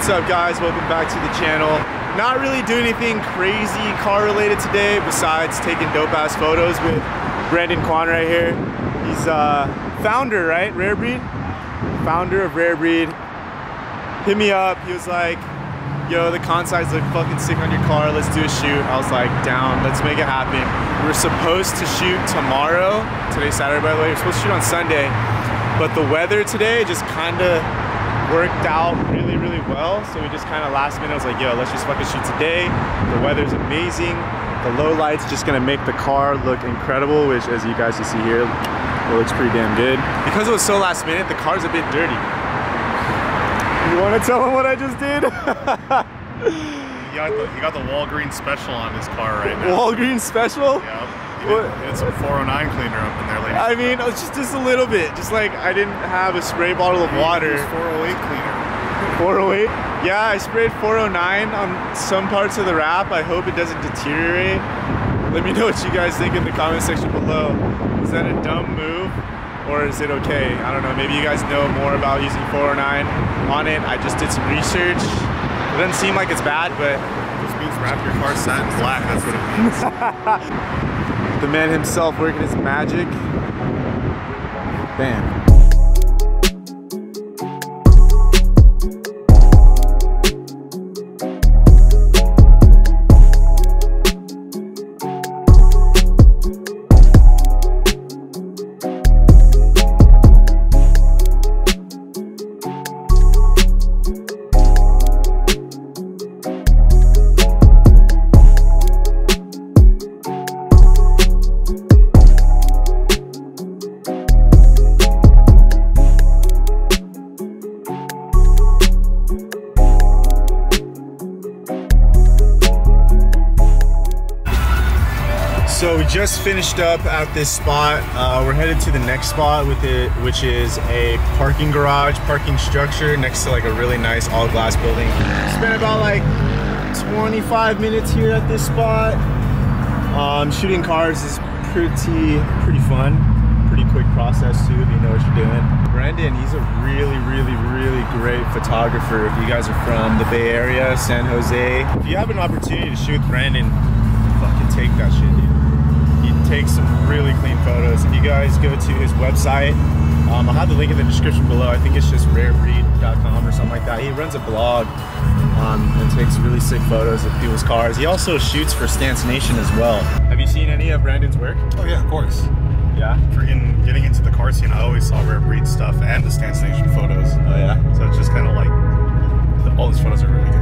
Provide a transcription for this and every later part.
What's up, guys? Welcome back to the channel. Not really doing anything crazy car related today besides taking dope ass photos with Brandon Kwan right here. He's founder, right? Rare Breed? Founder of Rare Breed. Hit me up. He was like, yo, the consides look fucking sick on your car. Let's do a shoot. I was like, down. Let's make it happen. We're supposed to shoot tomorrow. Today's Saturday, by the way. We're supposed to shoot on Sunday. But the weather today just kind of worked out really, really well. So we just kind of last minute, I was like, yo, let's just fucking shoot today. The weather's amazing. The low light's just gonna make the car look incredible, which as you guys can see here, it looks pretty damn good. Because it was so last minute, the car's a bit dirty. You wanna tell him what I just did? you got the Walgreen special on his car right now. Walgreen special? Yeah. It's some 409 cleaner up in there, ladies. I mean, it's just a little bit. Just like I didn't have a spray bottle of water. It was 408 cleaner. 408? Yeah, I sprayed 409 on some parts of the wrap. I hope it doesn't deteriorate. Let me know what you guys think in the comment section below. Was that a dumb move or is it okay? I don't know. Maybe you guys know more about using 409 on it. I just did some research. It doesn't seem like it's bad, but it just means wrap your car satin black. That's what it means. The man himself working his magic. Bam. So we just finished up at this spot. We're headed to the next spot, which is a parking garage, parking structure next to like a really nice all glass building. Spent about like 25 minutes here at this spot. Shooting cars is pretty fun. Pretty quick process too, if you know what you're doing. Brandon, he's a really, really, really great photographer. If you guys are from the Bay Area, San Jose, if you have an opportunity to shoot Brandon, fucking take that shit, dude. Take some really clean photos. If you guys go to his website, I'll have the link in the description below. I think it's just rarebreed.com or something like that. He runs a blog and takes really sick photos of people's cars. He also shoots for Stance Nation as well. Have you seen any of Brandon's work? Oh yeah, of course. Yeah? Freaking getting into the car scene, I always saw Rare Breed stuff and the Stance Nation photos. Oh yeah? So it's just kind of like, all his photos are really good.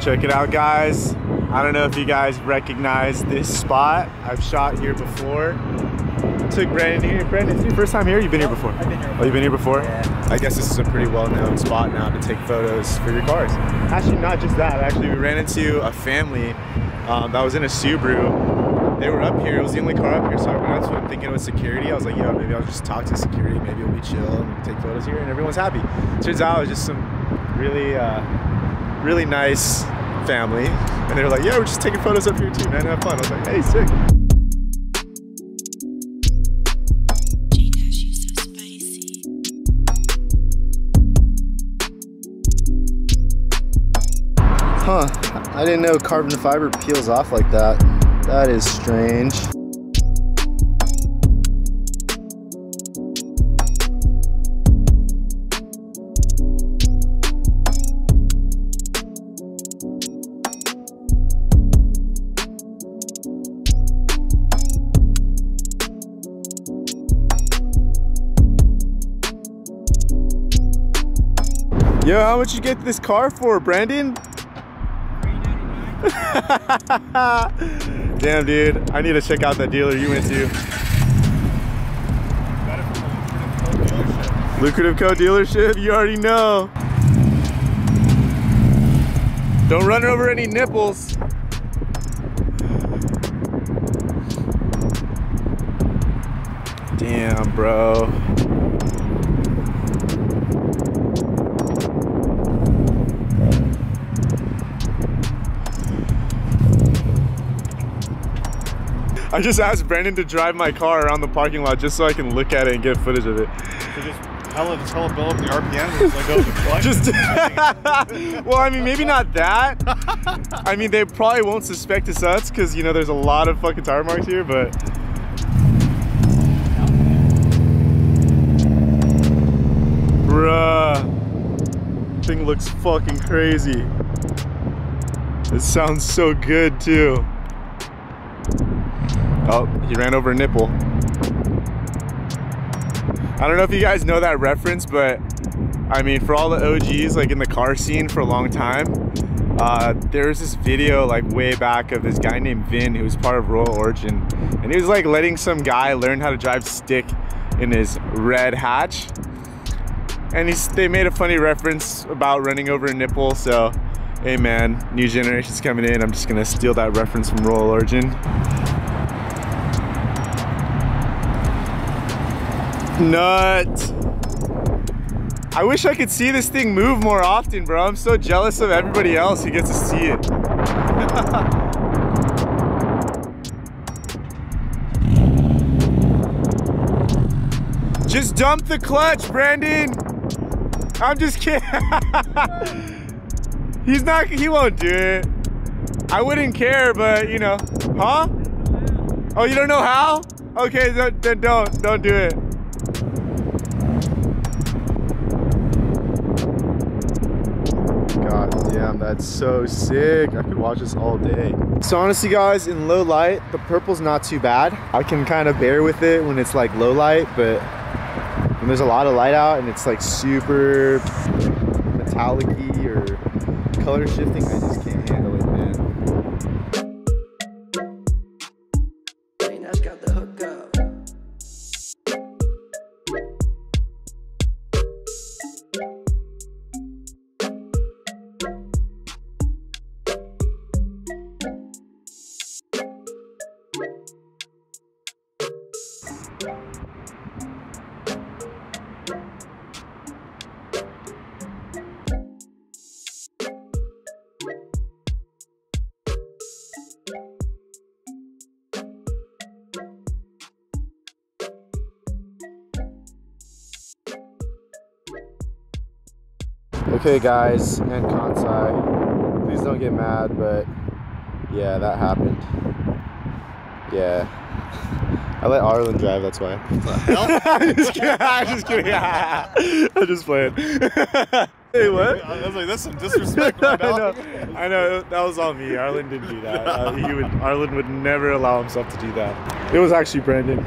Check it out, guys. I don't know if you guys recognize this spot. I've shot here before. Took Brandon here. Brandon, is it your first time here? You've been here before? I've been here. Oh, you've been here before? Yeah. I guess this is a pretty well-known spot now to take photos for your cars. Actually, not just that. Actually, we ran into a family that was in a Subaru. They were up here. It was the only car up here, so I went out to them thinking it was security. I was like, yo, maybe I'll just talk to security. Maybe it'll be chill and take photos here, and everyone's happy. Turns out it was just some really nice family, and they were like, yeah, we're just taking photos up here too, man, have fun. I was like, hey, sick. Huh, I didn't know carbon fiber peels off like that. That is strange. Yo, how much you get this car for, Brandon? $399. Damn, dude, I need to check out that dealer you went to. Got it from the Lucrative Co dealership. You already know. Don't run over any nipples. Damn, bro. I just asked Brandon to drive my car around the parking lot just so I can look at it and get footage of it. So just hella build up the RPMs and just like go flex. Just well, I mean, maybe not that. I mean, they probably won't suspect it's us because, you know, there's a lot of fucking tire marks here, but. Bruh. Thing looks fucking crazy. It sounds so good too. Oh, he ran over a nipple. I don't know if you guys know that reference, but I mean, for all the OGs, like in the car scene for a long time, there's this video like way back of this guy named Vin who was part of Royal Origin. And he was like letting some guy learn how to drive stick in his red hatch. And they made a funny reference about running over a nipple. So, hey man, new generation's coming in. I'm just gonna steal that reference from Royal Origin. Nut. I wish I could see this thing move more often, bro. I'm so jealous of everybody else who gets to see it. Just dump the clutch, Brandon. I'm just kidding. He won't do it. I wouldn't care, but you know, huh? Oh, you don't know how? Okay, then don't do it. Damn, that's so sick. I could watch this all day. So honestly, guys, in low light, the purple's not too bad. I can kind of bear with it when it's like low light, but when there's a lot of light out and it's like super metallic-y or color shifting, I just can't handle it, man. I've got the hookup. Okay guys, and Kansei, please don't get mad, but yeah, that happened. Yeah. I let Arlen drive, that's why. What the hell? I'm just kidding. I'm just playing. Hey, what? I was like, that's some disrespect right now. I know, that was all me. Arlen didn't do that. Arlen would never allow himself to do that. It was actually Brandon.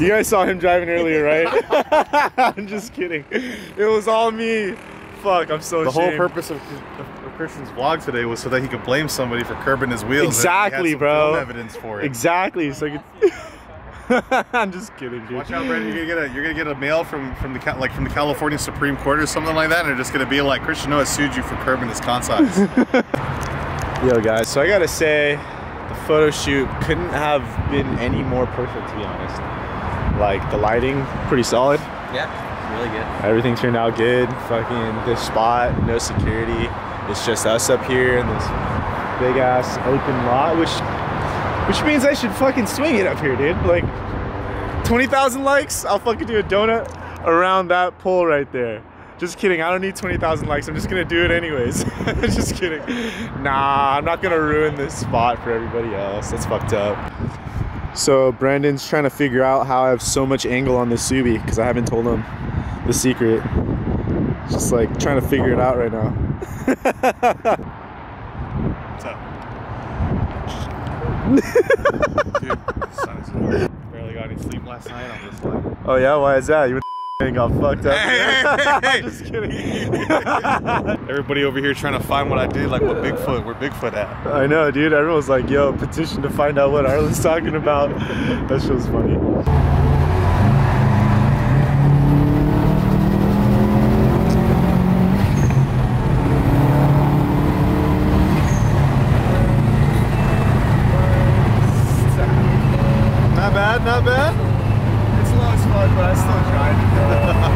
You guys saw him driving earlier, right? I'm just kidding. It was all me. Fuck, I'm so ashamed. The whole purpose of Christian's vlog today was so that he could blame somebody for curbing his wheels. Exactly, and bro. Film evidence for it. Exactly. So I'm just kidding, dude. Watch out, Brandon. You're gonna get a mail from the California Supreme Court or something like that, and they're just gonna be like, Christian Noah sued you for curbing his consignments. Yo, guys. So I gotta say, the photo shoot couldn't have been any more perfect, to be honest. Like the lighting, pretty solid. Yeah. Really good. Everything turned out good. Fucking this spot, no security. It's just us up here and this big ass open lot, which means I should fucking swing it up here, dude. Like 20,000 likes, I'll fucking do a donut around that pole right there. Just kidding, I don't need 20,000 likes. I'm just gonna do it anyways. Just kidding. Nah, I'm not gonna ruin this spot for everybody else. That's fucked up. So Brandon's trying to figure out how I have so much angle on this Subi, because I haven't told him the secret. Just like trying to figure it out right now. What's up? Dude, the sun is hard. Barely got any sleep last night on this one. Oh yeah, why is that? You got fucked up. Hey. I'm just kidding. Everybody over here trying to find what I did, like what Bigfoot, where Bigfoot at. I know, dude. Everyone's like, yo, petition to find out what Arlen's talking about. That shit was funny. Not bad, not bad. It's a lot of fun, but I still tried.